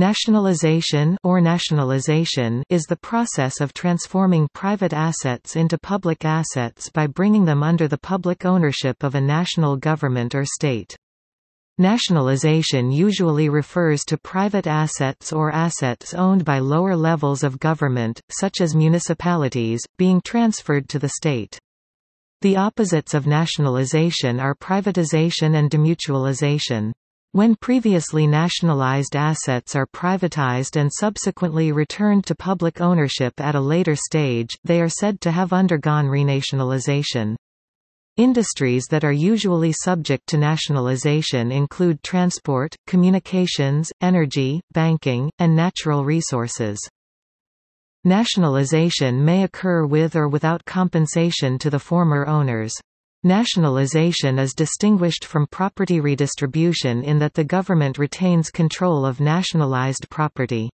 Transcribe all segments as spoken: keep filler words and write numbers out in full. Nationalization or nationalization is the process of transforming private assets into public assets by bringing them under the public ownership of a national government or state. Nationalization usually refers to private assets or assets owned by lower levels of government, such as municipalities, being transferred to the state. The opposites of nationalization are privatization and demutualization. When previously nationalized assets are privatized and subsequently returned to public ownership at a later stage, they are said to have undergone renationalization. Industries that are usually subject to nationalization include transport, communications, energy, banking, and natural resources. Nationalization may occur with or without compensation to the former owners. Nationalization is distinguished from property redistribution in that the government retains control of nationalized property.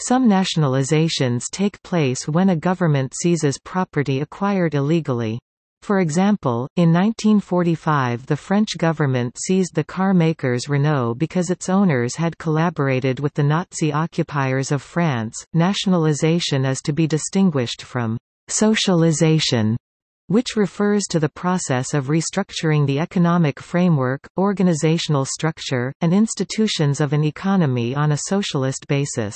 Some nationalizations take place when a government seizes property acquired illegally. For example, in nineteen forty-five the French government seized the car makers Renault because its owners had collaborated with the Nazi occupiers of France. Nationalization is to be distinguished from socialization, which refers to the process of restructuring the economic framework, organizational structure, and institutions of an economy on a socialist basis.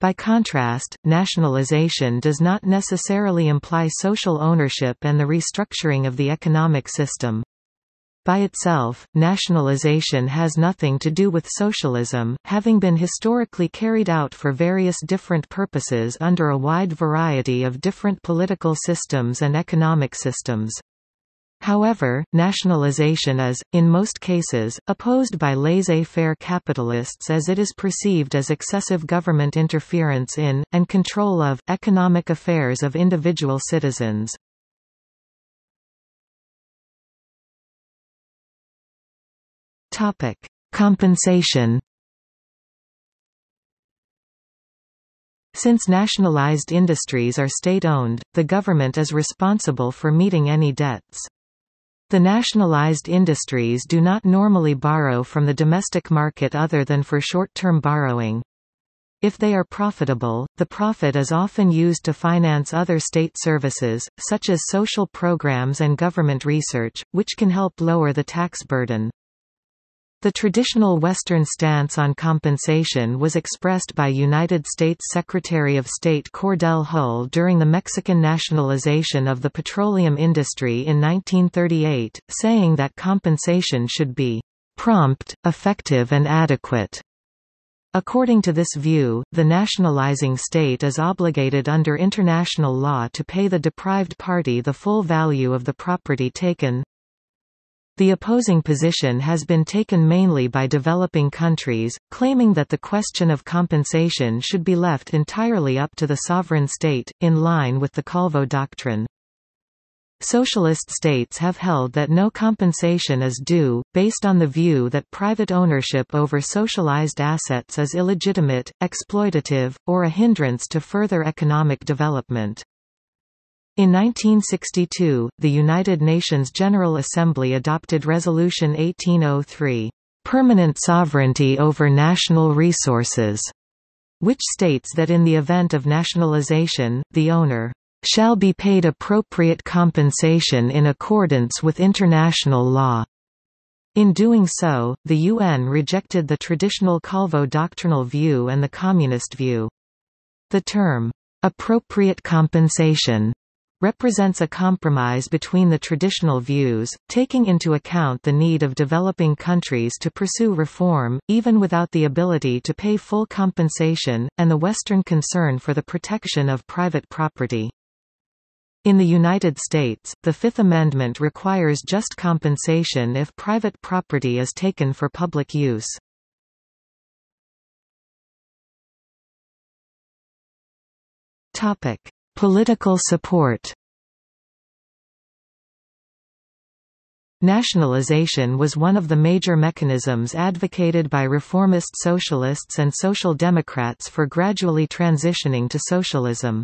By contrast, nationalization does not necessarily imply social ownership and the restructuring of the economic system. By itself, nationalization has nothing to do with socialism, having been historically carried out for various different purposes under a wide variety of different political systems and economic systems. However, nationalization is, in most cases, opposed by laissez-faire capitalists as it is perceived as excessive government interference in, and control of, economic affairs of individual citizens. Topic: Compensation. Since nationalized industries are state-owned, the government is responsible for meeting any debts. The nationalized industries do not normally borrow from the domestic market other than for short-term borrowing. If they are profitable, the profit is often used to finance other state services, such as social programs and government research, which can help lower the tax burden. The traditional Western stance on compensation was expressed by United States Secretary of State Cordell Hull during the Mexican nationalization of the petroleum industry in nineteen thirty-eight, saying that compensation should be "prompt, effective and adequate." According to this view, the nationalizing state is obligated under international law to pay the deprived party the full value of the property taken. The opposing position has been taken mainly by developing countries, claiming that the question of compensation should be left entirely up to the sovereign state, in line with the Calvo doctrine. Socialist states have held that no compensation is due, based on the view that private ownership over socialized assets is illegitimate, exploitative, or a hindrance to further economic development. In nineteen sixty-two, the United Nations General Assembly adopted Resolution eighteen oh three, "Permanent Sovereignty over National Resources," which states that in the event of nationalization, the owner "shall be paid appropriate compensation in accordance with international law." In doing so, the U N rejected the traditional Calvo doctrinal view and the communist view. The term, "appropriate compensation," represents a compromise between the traditional views, taking into account the need of developing countries to pursue reform, even without the ability to pay full compensation, and the Western concern for the protection of private property. In the United States, the Fifth Amendment requires just compensation if private property is taken for public use. Political support. Nationalization was one of the major mechanisms advocated by reformist socialists and social democrats for gradually transitioning to socialism.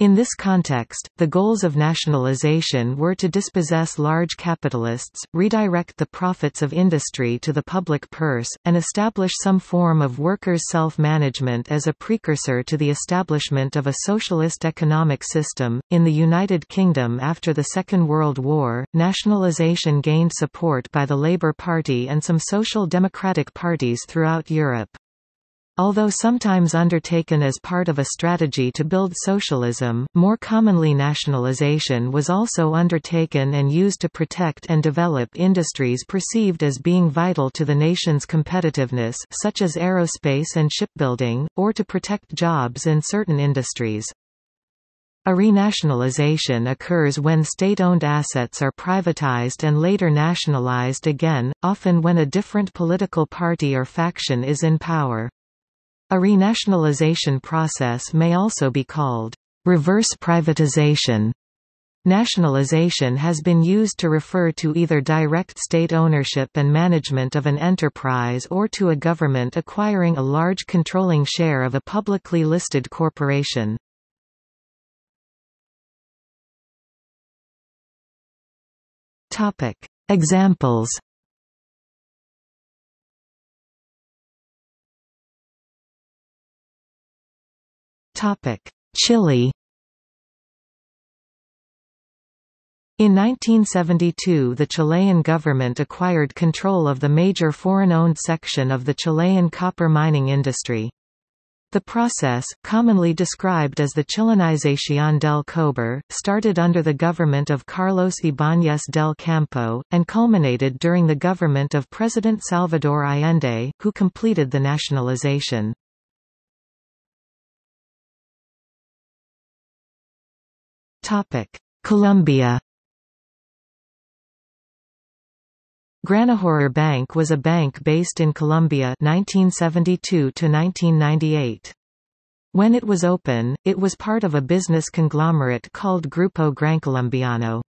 In this context, the goals of nationalization were to dispossess large capitalists, redirect the profits of industry to the public purse, and establish some form of workers' self-management as a precursor to the establishment of a socialist economic system. In the United Kingdom after the Second World War, nationalization gained support by the Labour Party and some social democratic parties throughout Europe. Although sometimes undertaken as part of a strategy to build socialism, more commonly nationalization was also undertaken and used to protect and develop industries perceived as being vital to the nation's competitiveness, such as aerospace and shipbuilding, or to protect jobs in certain industries. A renationalization occurs when state-owned assets are privatized and later nationalized again, often when a different political party or faction is in power. A renationalization process may also be called reverse privatization. Nationalization has been used to refer to either direct state ownership and management of an enterprise or to a government acquiring a large controlling share of a publicly listed corporation. Topic: Examples. Chile. In nineteen seventy-two the Chilean government acquired control of the major foreign-owned section of the Chilean copper mining industry. The process, commonly described as the Chileanización del Cobre, started under the government of Carlos Ibáñez del Campo, and culminated during the government of President Salvador Allende, who completed the nationalization. Colombia. Granahorrar Bank was a bank based in Colombia nineteen seventy-two to nineteen ninety-eight. When it was open, it was part of a business conglomerate called Grupo Grancolombiano.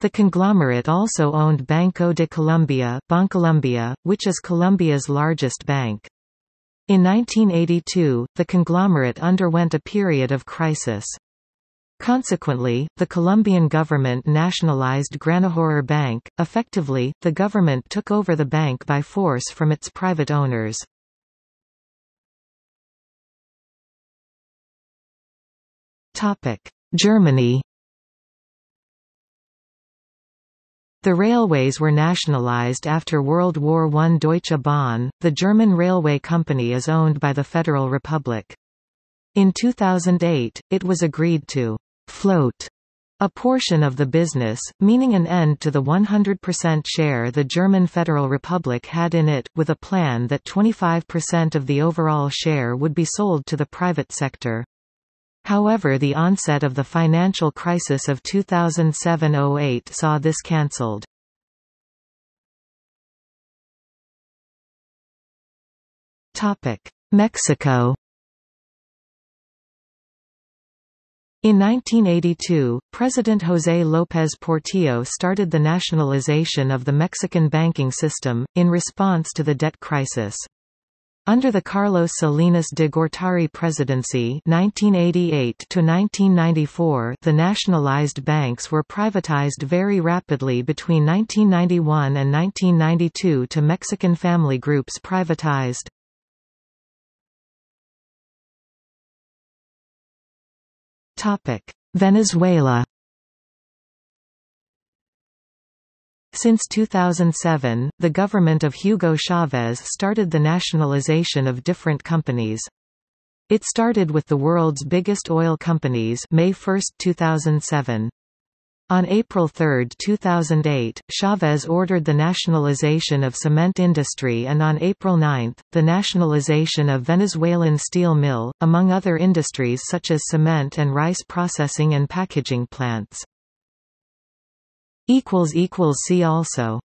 The conglomerate also owned Banco de Colombia, Bancolombia, which is Colombia's largest bank. In nineteen eighty-two, the conglomerate underwent a period of crisis. Consequently, the Colombian government nationalized Granahorrar Bank. Effectively, the government took over the bank by force from its private owners. Germany. The railways were nationalized after World War One. Deutsche Bahn, the German railway company, is owned by the Federal Republic. In two thousand eight, it was agreed to float a portion of the business, meaning an end to the one hundred percent share the German Federal Republic had in it, with a plan that twenty-five percent of the overall share would be sold to the private sector. However, the onset of the financial crisis of two thousand seven to oh eight saw this cancelled. Mexico. In nineteen eighty-two, President José López Portillo started the nationalization of the Mexican banking system, in response to the debt crisis. Under the Carlos Salinas de Gortari presidency nineteen eighty-eight to nineteen ninety-four, the nationalized banks were privatized very rapidly between nineteen ninety-one and nineteen ninety-two to Mexican family groups privatized. Venezuela. Since two thousand seven, the government of Hugo Chavez started the nationalization of different companies. It started with the world's biggest oil companies May first, two thousand seven. On April third, two thousand eight, Chavez ordered the nationalization of cement industry, and on April ninth, the nationalization of Venezuelan steel mill, among other industries such as cement and rice processing and packaging plants. See also